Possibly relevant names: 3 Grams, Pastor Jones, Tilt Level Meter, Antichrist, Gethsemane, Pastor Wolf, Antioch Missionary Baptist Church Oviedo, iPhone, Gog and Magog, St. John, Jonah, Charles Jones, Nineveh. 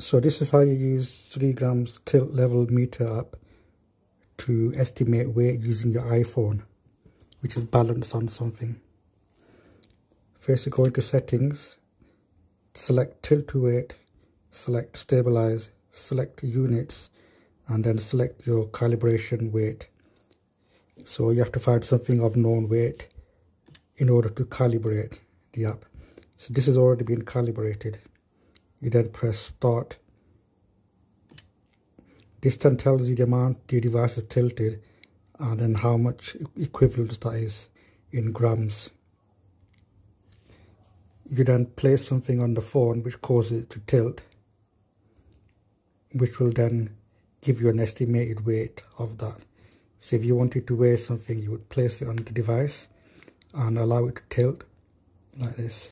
So this is how you use 3 grams tilt level meter app to estimate weight using your iPhone, which is balanced on something. First you go into settings, select tilt to weight, select stabilize, select units, and then select your calibration weight. So you have to find something of known weight in order to calibrate the app. So this has already been calibrated. You then press start. This then tells you the amount the device is tilted and then how much equivalent that is in grams. You then place something on the phone which causes it to tilt, which will then give you an estimated weight of that. So if you wanted to weigh something, you would place it on the device and allow it to tilt like this.